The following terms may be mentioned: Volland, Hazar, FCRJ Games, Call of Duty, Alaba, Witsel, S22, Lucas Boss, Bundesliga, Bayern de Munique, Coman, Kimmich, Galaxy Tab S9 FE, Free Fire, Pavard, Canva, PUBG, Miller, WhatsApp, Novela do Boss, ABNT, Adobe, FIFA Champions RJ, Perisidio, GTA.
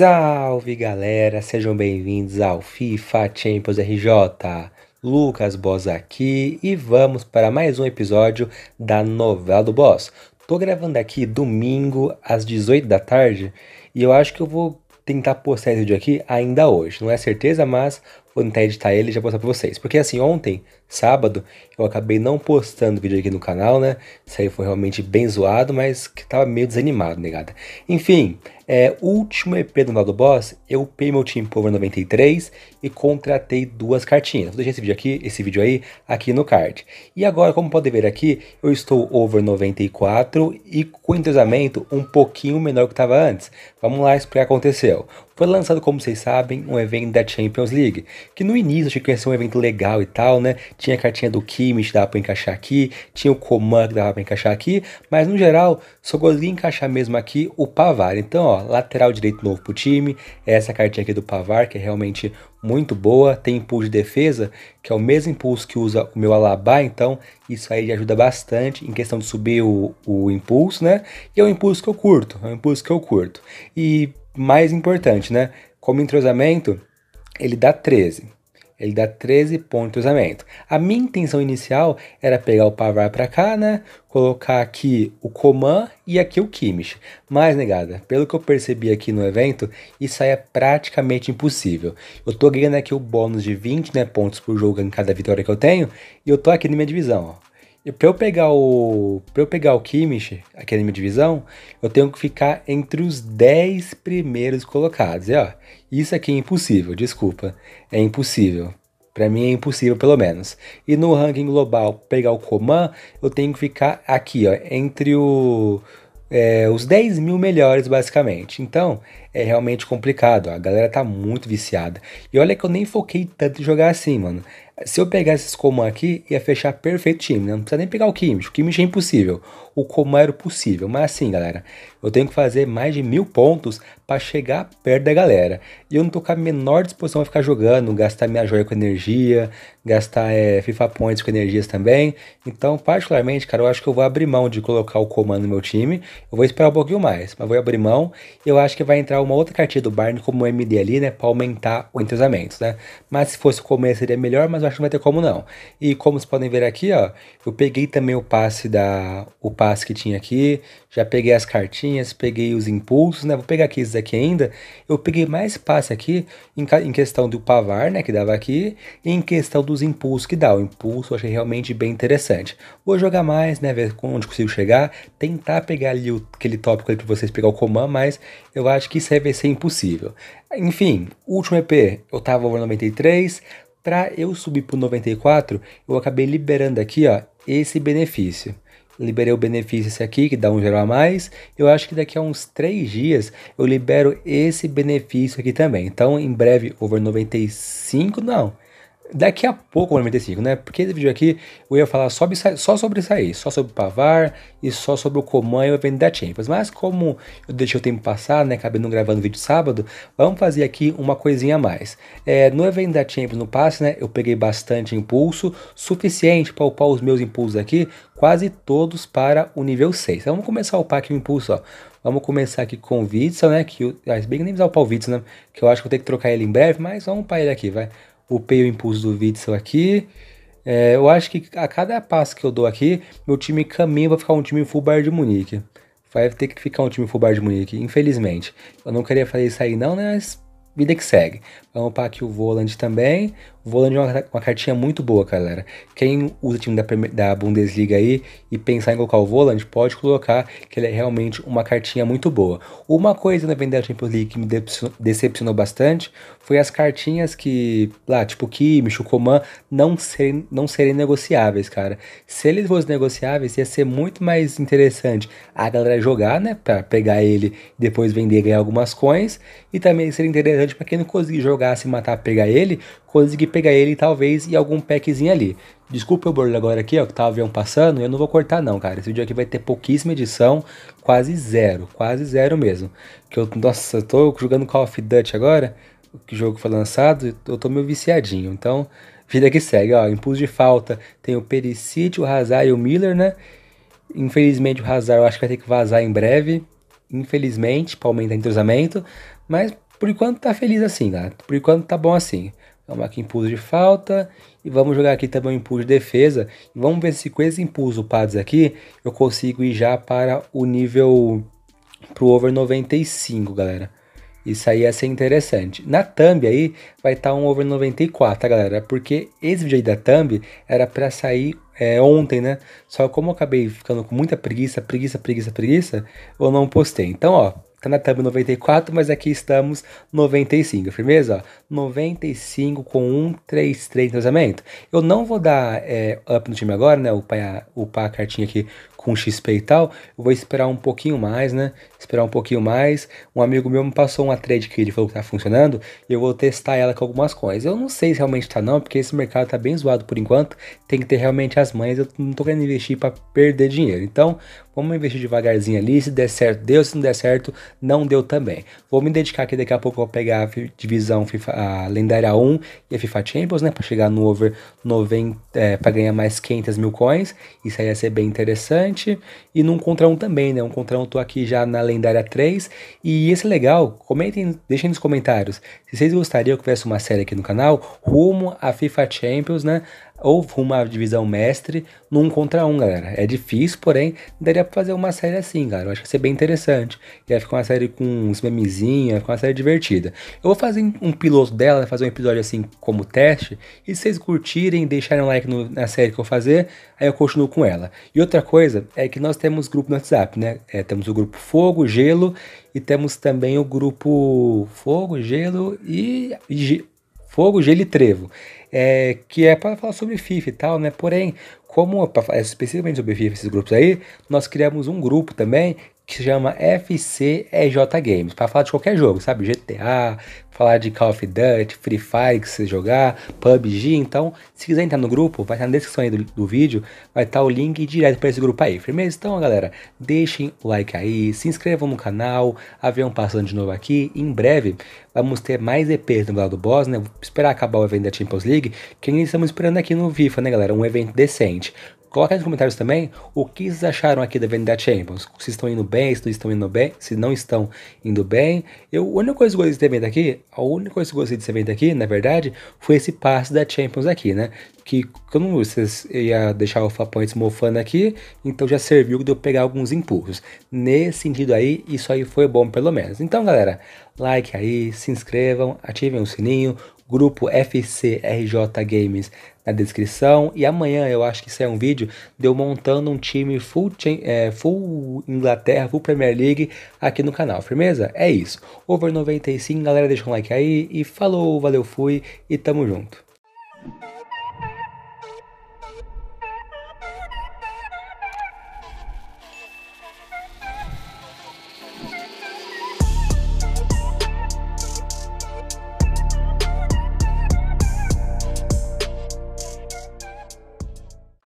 Salve galera, sejam bem-vindos ao FIFA Champions RJ, Lucas Boss aqui e vamos para mais um episódio da Novela do Boss. Tô gravando aqui domingo às 18 da tarde e eu acho que eu vou tentar postar esse vídeo aqui ainda hoje, não é certeza, mas vou tentar editar ele e já postar pra vocês. Porque assim, ontem, sábado, eu acabei não postando vídeo aqui no canal, né? Isso aí foi realmente bem zoado, mas que tava meio desanimado, negada. Enfim, último EP do Novela do Boss, eu upei meu Team Power 93 e contratei duas cartinhas. Vou deixar esse vídeo aqui, aqui no card. E agora, como podem ver aqui, eu estou over 94 e com entrosamento um pouquinho menor que estava antes. Vamos lá explicar o que aconteceu. Foi lançado, como vocês sabem, um evento da Champions League, que no início achei que ia ser um evento legal e tal, né? Tinha a cartinha do Kimmich que dava pra encaixar aqui, tinha o Coman que dava pra encaixar aqui, mas no geral, só consegui encaixar mesmo aqui o Pavard. Então, ó, lateral direito novo pro time, essa cartinha aqui do Pavard, que é realmente muito boa, tem impulso de defesa, que é o mesmo impulso que usa o meu Alaba, então isso aí ajuda bastante em questão de subir o impulso, né? E é um impulso que eu curto, E mais importante, né? Como entrosamento, ele dá 13. Ele dá 13 pontos de cruzamento. A minha intenção inicial era pegar o Pavard para cá, né? Colocar aqui o Coman e aqui o Kimmich. Mas, negada, pelo que eu percebi aqui no evento, isso aí é praticamente impossível. Eu tô ganhando aqui o bônus de 20, né, pontos por jogo em cada vitória que eu tenho. E eu tô aqui na minha divisão, ó. E para eu pegar o Kimmich aqui na minha divisão, eu tenho que ficar entre os 10 primeiros colocados. E, ó, isso aqui é impossível, desculpa. É impossível. Para mim é impossível, pelo menos. E no ranking global, pegar o Coman, eu tenho que ficar aqui, ó, entre os 10 mil melhores, basicamente. Então, é realmente complicado, ó. A galera tá muito viciada. E olha que eu nem foquei tanto em jogar assim, mano. Se eu pegar esses Coman aqui, ia fechar perfeito o time, né? Não precisa nem pegar o Kimmich. O Kimmich é impossível. O Coman era o possível. Mas assim, galera, eu tenho que fazer mais de 1000 pontos para chegar perto da galera. E eu não tô com a menor disposição a ficar jogando, gastar minha joia com energia, gastar FIFA Points com energias também. Então, particularmente, cara, eu acho que eu vou abrir mão de colocar o Coman no meu time. Eu vou esperar um pouquinho mais, mas vou abrir mão. Eu acho que vai entrar uma outra cartinha do Barney como MD ali, né? Para aumentar o entrosamento, né? Mas se fosse o Coman seria melhor, mas eu acho que não vai ter como não. E como vocês podem ver aqui, ó, eu peguei também o passe que tinha aqui, já peguei as cartinhas, peguei os impulsos, né? Vou pegar aqui esses aqui ainda. Eu peguei mais passe aqui em questão do Pavard, né, que dava aqui, e em questão dos impulsos que dá. O impulso eu achei realmente bem interessante. Vou jogar mais, né, ver onde consigo chegar, tentar pegar ali aquele tópico ali para vocês pegar o comando, mas eu acho que isso aí vai ser impossível. Enfim, último EP, eu tava over 93. Para eu subir para o 94, eu acabei liberando aqui, ó, esse benefício. Liberei o benefício esse aqui, que dá um geral a mais. Eu acho que daqui a uns 3 dias eu libero esse benefício aqui também. Então, em breve, over 95, não. Daqui a pouco, over 95, né? Porque esse vídeo aqui eu ia falar só sobre isso aí. Só sobre o Pavard e só sobre o Coman e o evento da Champions. Mas como eu deixei o tempo passar, né? Acabei não gravando vídeo sábado. Vamos fazer aqui uma coisinha a mais. No evento da Champions, no passe, né? Eu peguei bastante impulso. Suficiente para upar os meus impulsos aqui. Quase todos para o nível 6. Então, vamos começar a upar aqui o impulso, ó. Vamos começar aqui com o Witsel, né? Que bem que nem precisava upar o Witsel, né? Que eu acho que eu tenho que trocar ele em breve. Mas vamos upar ele aqui, vai. Upei o impulso do Witsel aqui. Eu acho que a cada passo que eu dou aqui, meu time caminha para ficar um time full Bayern de Munique. Vai ter que ficar um time full Bayern de Munique, infelizmente. Eu não queria fazer isso aí não, né? Mas vida que segue. Vamos upar aqui o Volland também. O Volland é uma cartinha muito boa, galera. Quem usa o time da Bundesliga aí e pensar em colocar o Volland, pode colocar, que ele é realmente uma cartinha muito boa. Uma coisa na venda da Champions League que me decepcionou bastante foi as cartinhas que, lá, tipo o Kimmich, o Coman, não serem negociáveis, cara. Se eles fossem negociáveis, ia ser muito mais interessante a galera jogar, né, pra pegar ele, depois vender e ganhar algumas coins, e também seria interessante pra quem não conseguir jogar, se matar, pegar ele, consegui pegar ele talvez e algum packzinho ali. Desculpa o barulho agora aqui, ó, que tá o avião passando, eu não vou cortar não, cara. Esse vídeo aqui vai ter pouquíssima edição, quase zero mesmo. Que eu, nossa, eu tô jogando Call of Duty agora, que jogo foi lançado, eu tô meio viciadinho, então vida que segue, ó, impulso de falta, tem o Perisidio, o Hazar e o Miller, né? Infelizmente o Hazar eu acho que vai ter que vazar em breve, infelizmente, para aumentar o entrosamento, mas Por enquanto tá feliz assim, cara. Por enquanto tá bom assim. Vamos aqui impulso de falta. E vamos jogar aqui também o impulso de defesa. E vamos ver se com esse impulso pads aqui, eu consigo ir já para o nível... Pro over 95, galera. Isso aí ia ser interessante. Na thumb aí, vai estar um over 94, tá, galera? Porque esse vídeo aí da thumb era pra sair ontem, né? Só que como eu acabei ficando com muita preguiça, eu não postei. Então, ó, tá na thumb 94, mas aqui estamos 95, firmeza? Ó, 95 com 133 cruzamento. Eu não vou dar up no time agora, né? Upar a cartinha aqui com XP e tal. Eu vou esperar um pouquinho mais, né? Esperar um pouquinho mais. Um amigo meu me passou uma trade que ele falou que tá funcionando. E eu vou testar ela com algumas coins. Eu não sei se realmente tá não, porque esse mercado tá bem zoado por enquanto. Tem que ter realmente as manhas. Eu não tô querendo investir pra perder dinheiro. Então, vamos investir devagarzinho ali. Se der certo, deu. Se não der certo, não deu também. Vou me dedicar aqui, daqui a pouco eu vou pegar a divisão FIFA, a lendária 1 e a FIFA Champions, né? Pra chegar no over 90, pra ganhar mais 500 mil coins. Isso aí ia ser bem interessante. E num contra um também, né? Um contra um, tô aqui já na lendária 3. E esse é legal, comentem, deixem nos comentários se vocês gostariam que tivesse uma série aqui no canal rumo a FIFA Champions, né? Ou rumo à divisão mestre num contra um, galera. É difícil, porém daria pra fazer uma série assim, galera. Eu acho que ia ser bem interessante. Ia ficar uma série com uns memezinhos, ia ficar uma série divertida. Eu vou fazer um piloto dela, fazer um episódio assim como teste. E se vocês curtirem, deixarem um like na série que eu fazer, aí eu continuo com ela. E outra coisa é que nós temos grupo no WhatsApp, né? Temos o grupo Fogo, Gelo e temos também o grupo Fogo, Gelo e Fogo, Gelo e Trevo. Que é para falar sobre FIFA e tal, né? Porém, como é especificamente sobre FIFA esses grupos aí, nós criamos um grupo também que se chama FCRJ Games, para falar de qualquer jogo, sabe? GTA, falar de Call of Duty, Free Fire que você jogar, PUBG. Então, se quiser entrar no grupo, vai estar na descrição aí do vídeo, vai estar o link direto para esse grupo aí, firmeza? Então, galera, deixem o like aí, se inscrevam no canal, avião passando de novo aqui, em breve vamos ter mais EPs no Novela do Boss, né? Vou esperar acabar o evento da Champions League, que ainda estamos esperando aqui no FIFA, né, galera? Um evento decente. Coloca aí nos comentários também o que vocês acharam aqui da venda da Champions. Se estão indo bem, se não estão indo bem, se não estão indo bem. A única coisa que eu gostei desse evento aqui, na verdade, foi esse passe da Champions aqui, né? Que como vocês ia deixar o Flapoint mofando aqui, então já serviu de eu pegar alguns impulsos. Nesse sentido aí, isso aí foi bom pelo menos. Então, galera, like aí, se inscrevam, ativem o sininho. Grupo FCRJ Games na descrição. E amanhã eu acho que sai um vídeo de eu montando um time full Inglaterra, full Premier League aqui no canal, firmeza? É isso. Over 95, galera, deixa um like aí e falou, valeu, fui e tamo junto.